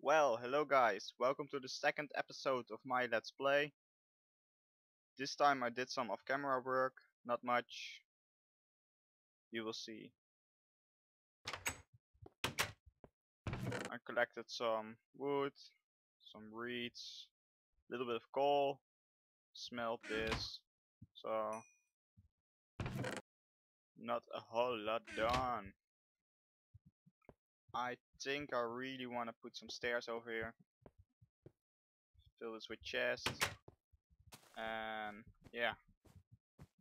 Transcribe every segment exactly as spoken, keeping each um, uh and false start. Well, hello guys, welcome to the second episode of my Let's Play. This time I did some off-camera work, not much. You will see. I collected some wood, some reeds, a little bit of coal, smelt this, so not a whole lot done. I think I really want to put some stairs over here, fill this with chests, and yeah,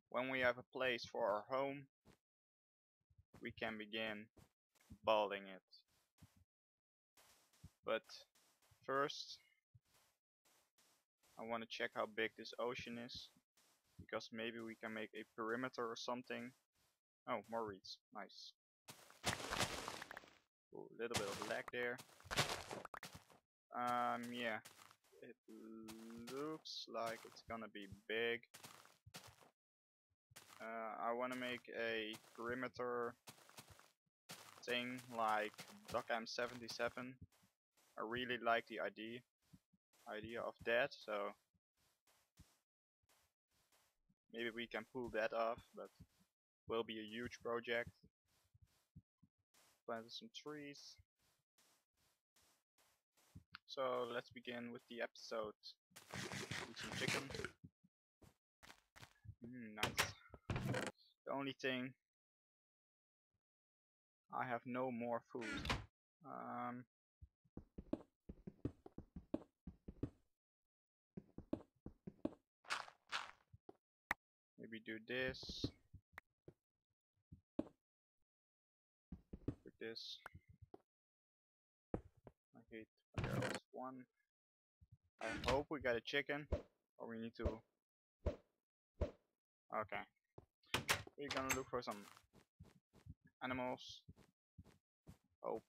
when we have a place for our home, we can begin building it. But first, I want to check how big this ocean is, because maybe we can make a perimeter or something. Oh, more reeds, nice. Ooh, a little bit of lag there. Um, yeah, it looks like it's gonna be big. Uh, I want to make a perimeter thing like Doc M seventy-seven. I really like the idea idea of that, so maybe we can pull that off, but it will be a huge project. Planted some trees. So let's begin with the episode. Eat some chicken. Mm, nice. The only thing, I have no more food. Um, maybe do this. This. I hate there was one. I hope we got a chicken, or we need to. Okay, we're gonna look for some animals. Hope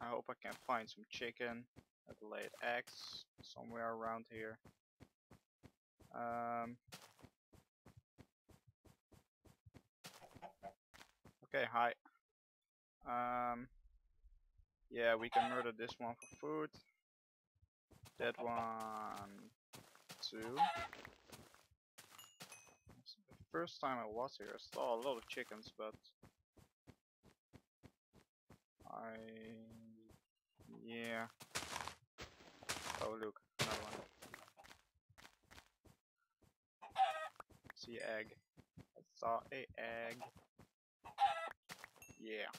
I hope I can find some chicken that laid eggs somewhere around here. Um. Okay, hi. Um, yeah, we can murder this one for food. That one, two. The first time I was here, I saw a lot of chickens, but I, yeah. Oh look, another one. See egg. I saw a egg. Yeah.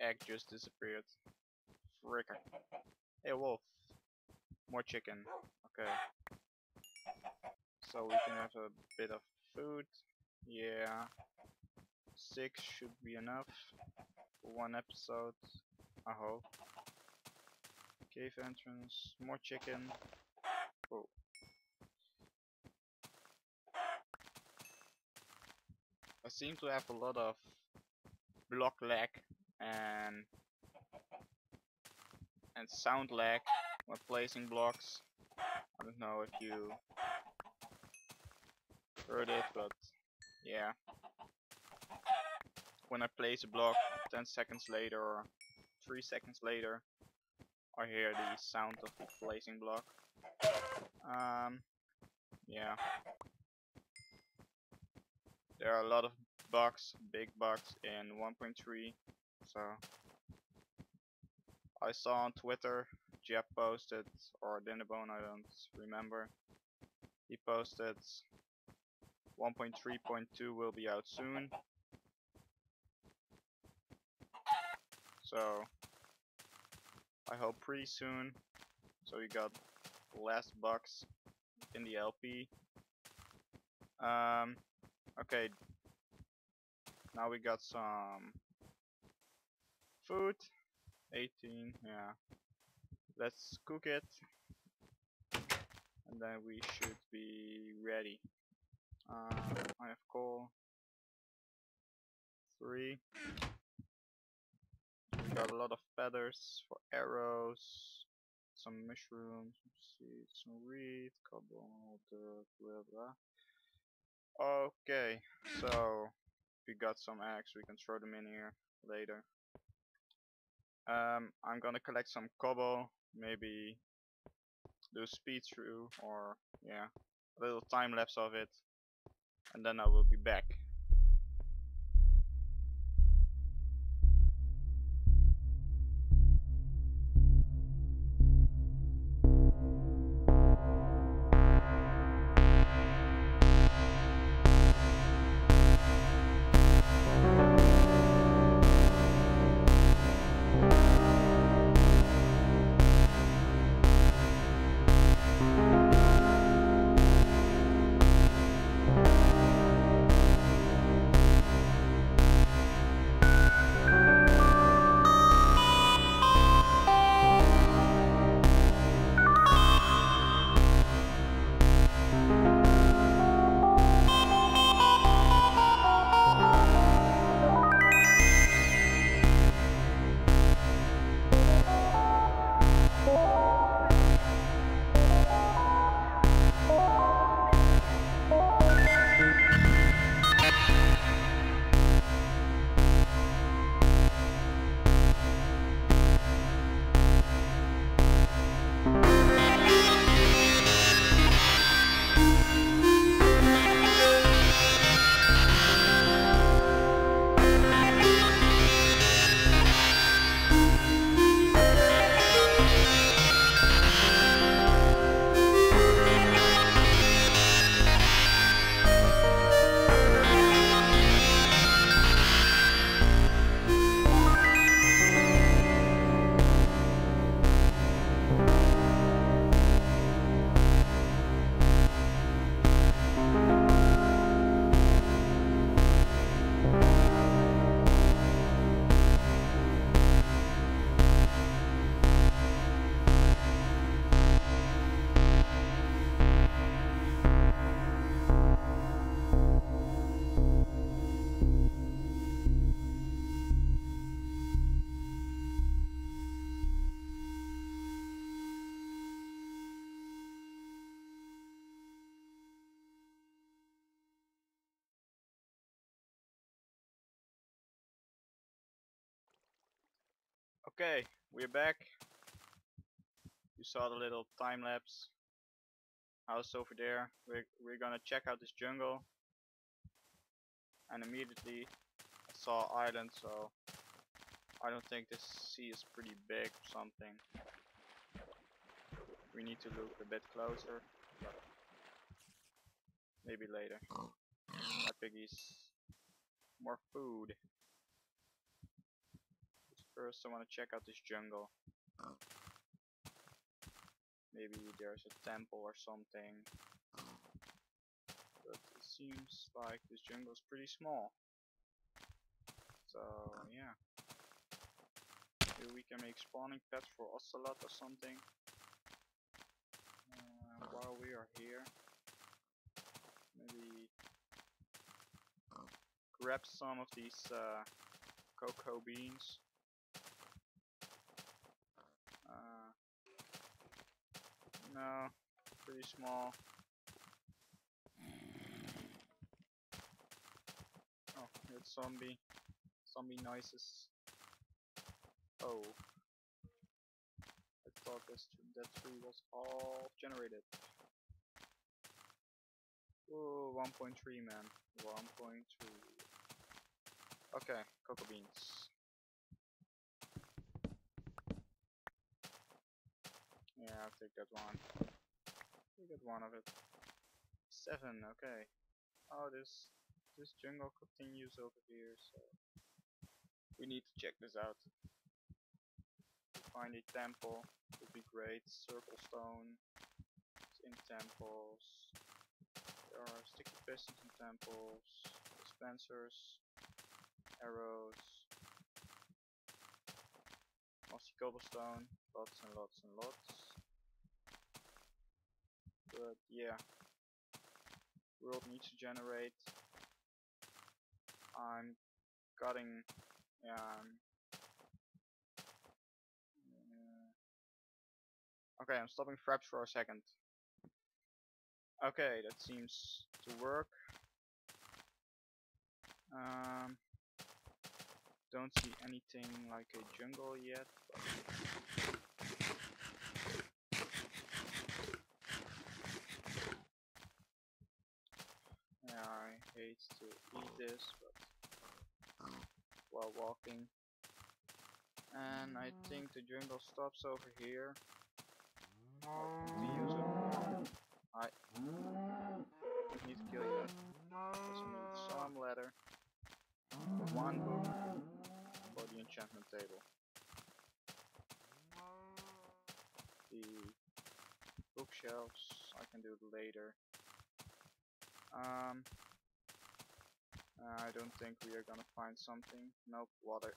Egg just disappeared. Fricker. Hey wolf. More chicken. Okay. So we can have a bit of food. Yeah. Six should be enough for one episode, I hope. Cave entrance. More chicken. Oh. I seem to have a lot of block lag and and sound lag when placing blocks. I don't know if you heard it, but yeah, when I place a block, ten seconds later or three seconds later, I hear the sound of the placing block. Um, yeah, there are a lot of bugs, big bugs in one point three. So I saw on Twitter, Jeb posted, or Dinnerbone, I don't remember. He posted one point three point two will be out soon. So I hope pretty soon. So we got last bugs in the L P. Um okay. Now we got some food, eighteen, yeah. Let's cook it, and then we should be ready. Uh, I have coal, three. We got a lot of feathers for arrows, some mushrooms, some seeds, some reeds, cobalt, blah blah. Okay, so we got some eggs, we can throw them in here later. Um, I'm gonna collect some cobble, maybe do a speed through, or yeah, a little time lapse of it, and then I will be back. Okay, we're back. You saw the little time lapse. House over there. We're we're gonna check out this jungle. And immediately I saw an island, so I don't think this sea is pretty big or something. We need to look a bit closer. Maybe later. My piggies. More food. First, I want to check out this jungle. Maybe there's a temple or something. But it seems like this jungle is pretty small. So, yeah. Maybe we can make spawning pads for ocelot or something. Uh, while we are here, maybe grab some of these uh, cocoa beans. No, pretty small. Oh, it's zombie. Zombie noises. Oh. I thought this, that tree was all generated. Ooh, one point three man. one point three. Okay, cocoa beans. Yeah, I'll take that one. We got one of it. Seven, okay. Oh, this this jungle continues over here, so we need to check this out. Find a temple would be great. Circle stone. It's in temples. There are sticky pistons in temples. Dispensers. Arrows. Mossy cobblestone. Lots and lots and lots. But yeah, world needs to generate. I'm cutting. Yeah, I'm uh, okay, I'm stopping fraps for a second. Okay, that seems to work. Um, don't see anything like a jungle yet. But I hate to eat this, but while walking, and I think the jungle stops over here. Oh, I need to kill you. Just need some leather, one book for the enchantment table. The bookshelves I can do later. Um, I don't think we are gonna find something. Nope, water.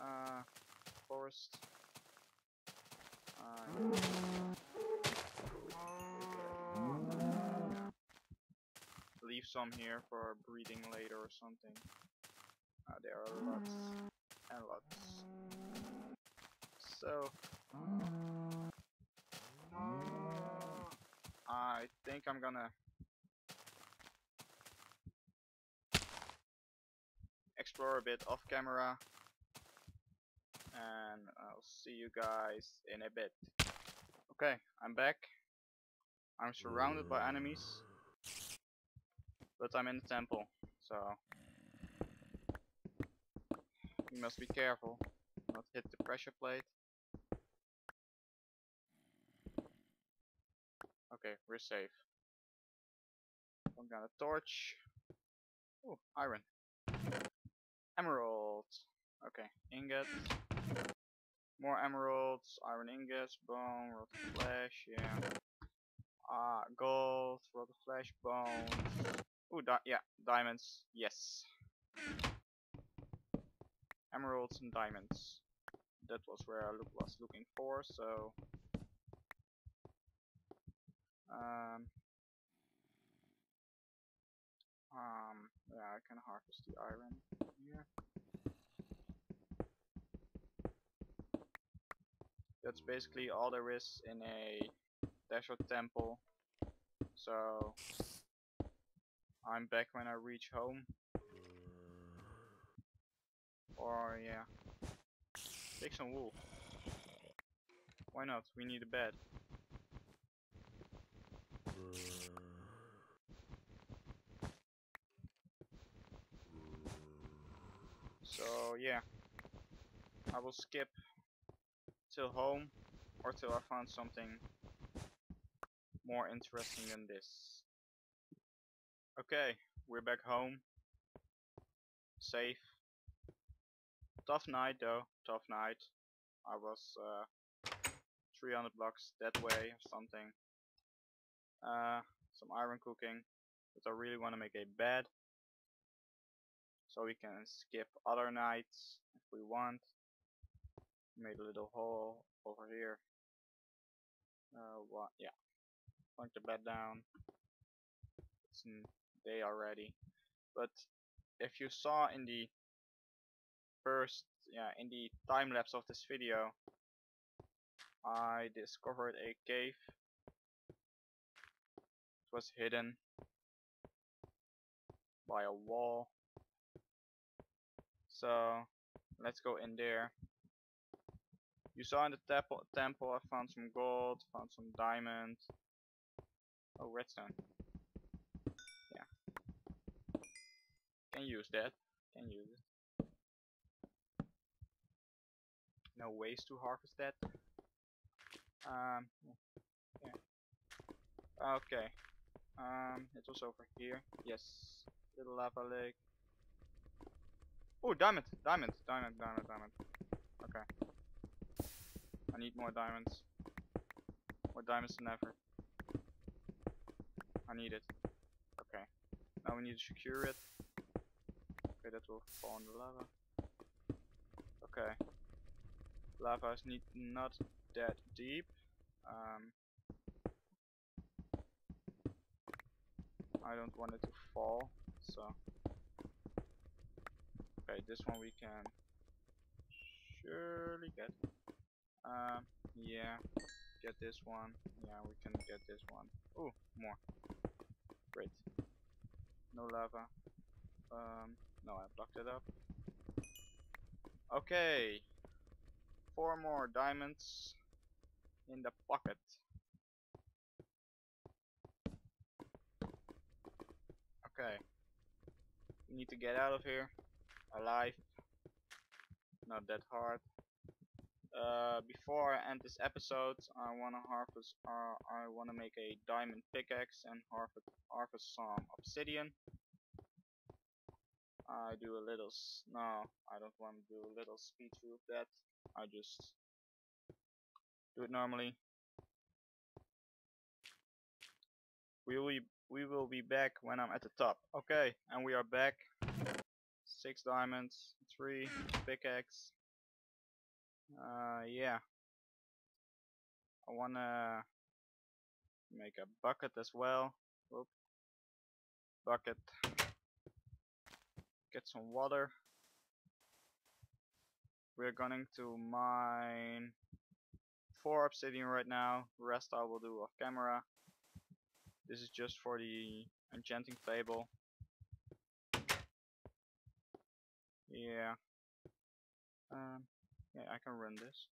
Uh, forest. Uh, yeah. Leave some here for breeding later or something. Uh, there are lots and lots. So I think I'm gonna explore a bit off camera, and I'll see you guys in a bit. Okay, I'm back. I'm surrounded by enemies, but I'm in the temple, so we must be careful not hit the pressure plate. Okay, we're safe. I'm gonna torch. Oh, iron. Emeralds. Okay, ingots. More emeralds, iron ingots, bone, rotten flesh, yeah. Ah, gold, rotten flesh, bones. Ooh, di yeah, diamonds, yes. Emeralds and diamonds. That was where I look was looking for, so. Um, um, yeah, I can harvest the iron here. That's basically all there is in a desert temple. So I'm back when I reach home. Or yeah, take some wool. Why not? We need a bed. So yeah, I will skip till home or till I found something more interesting than this. Okay, we're back home, safe. Tough night though, tough night. I was uh, three hundred blocks that way or something. Uh, some iron cooking, but I really want to make a bed, so we can skip other nights if we want. Made a little hole over here. Uh, what? Yeah, plunk the bed down. It's day already, but if you saw in the first, yeah, in the time lapse of this video, I discovered a cave. Was hidden by a wall, so let's go in there. You saw in the temple, temple I found some gold, found some diamond. Oh, redstone. Yeah, can use that, can use it. No ways to harvest that. Um, yeah. Okay. Um, it was over here. Yes, little lava lake. Oh, diamond, diamond, diamond, diamond, diamond. Okay, I need more diamonds. More diamonds than ever. I need it. Okay, now we need to secure it. Okay, that will fall on the lava. Okay, lava is need not that deep. Um. I don't want it to fall, so okay, this one we can surely get. Um, yeah, get this one. Yeah, we can get this one. Oh, more. Great. No lava. Um, no, I blocked it up. Okay. Four more diamonds in the pocket. Okay. We need to get out of here alive. Not that hard. Uh, before I end this episode, I wanna harvest. Uh, I wanna make a diamond pickaxe and harvest harvest some obsidian. I do a little. S no, I don't want to do a little speed through that. I just do it normally. We will be, we will be back when I'm at the top. Okay, and we are back. Six diamonds, three pickaxe. Uh, yeah. I wanna make a bucket as well. Oop. Bucket. Get some water. We're going to mine four obsidian right now. Rest I will do off camera. This is just for the enchanting table. Yeah. Um. Yeah, I can run this.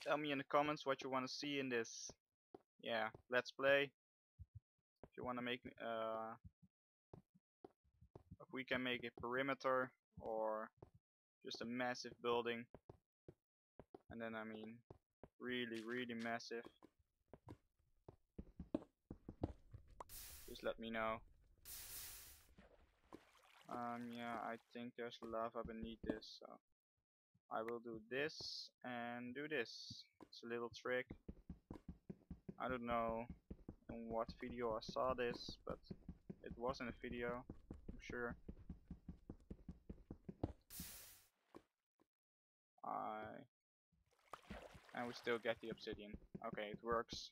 Tell me in the comments what you want to see in this. Yeah, let's play. If you want to make, uh, if we can make a perimeter or just a massive building, and then I mean, really, really massive. Just let me know. Um, yeah, I think there's lava beneath this, so I will do this and do this. It's a little trick. I don't know in what video I saw this, but it was in a video, I'm sure. I and we still get the obsidian. Okay, it works.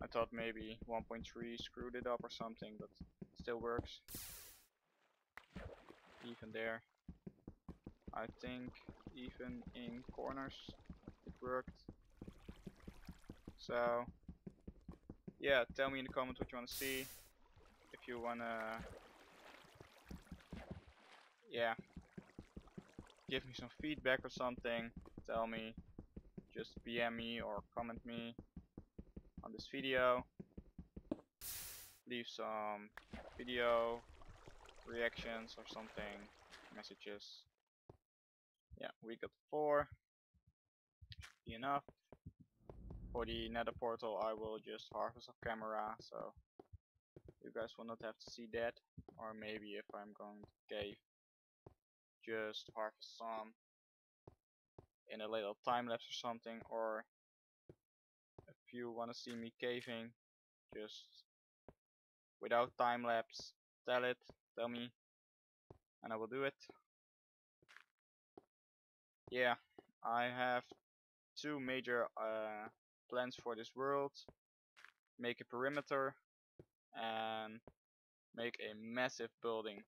I thought maybe one point three screwed it up or something, but it still works. Even there. I think even in corners it worked. So yeah, tell me in the comments what you wanna see. If you wanna Yeah. Give me some feedback or something, tell me. Just P M me or comment me on this video, leave some video reactions or something, messages. Yeah, we got four, should be enough. For the nether portal I will just harvest off camera, so you guys will not have to see that, or maybe if I'm going to cave, just harvest some in a little time lapse or something, or if you want to see me caving, just without time lapse, tell it, tell me, and I will do it. Yeah, I have two major uh, plans for this world: make a perimeter and make a massive building.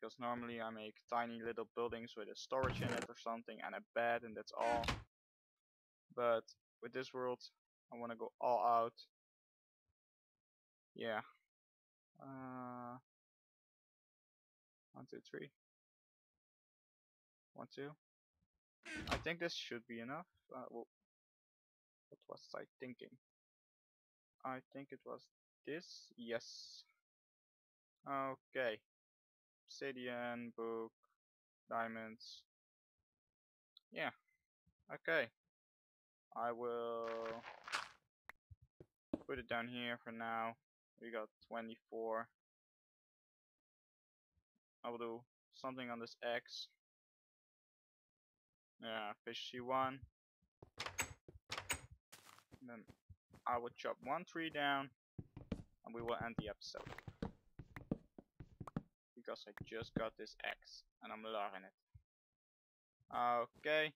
Because normally I make tiny little buildings with a storage in it or something and a bed, and that's all. But with this world, I want to go all out. Yeah. Uh, one, two, three. One, two. I think this should be enough. Uh, well, what was I thinking? I think it was this. Yes. Okay. Obsidian, book, diamonds. Yeah. Okay. I will put it down here for now. We got twenty-four. I will do something on this X. Yeah, fish C one. And then I will chop one tree down, and we will end the episode. Because I just got this X, and I'm loving it. Okay.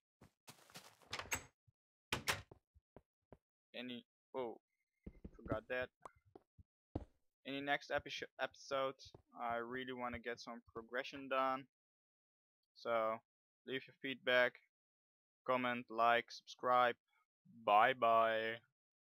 Any oh, forgot that. In the next epi episode, I really want to get some progression done. So leave your feedback, comment, like, subscribe. Bye-bye.